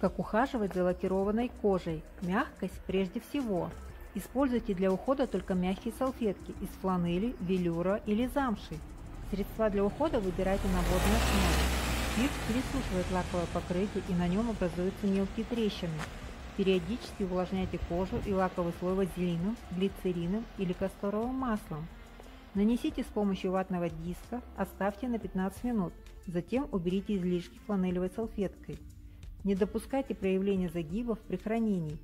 Как ухаживать за лакированной кожей? Мягкость прежде всего. Используйте для ухода только мягкие салфетки из фланели, велюра или замши. Средства для ухода выбирайте на водной основе. Пирс пересушивает лаковое покрытие, и на нем образуются мелкие трещины. Периодически увлажняйте кожу и лаковый слой вазелином, глицерином или касторовым маслом. Нанесите с помощью ватного диска, оставьте на 15 минут, затем уберите излишки фланелевой салфеткой. Не допускайте проявления загибов при хранении.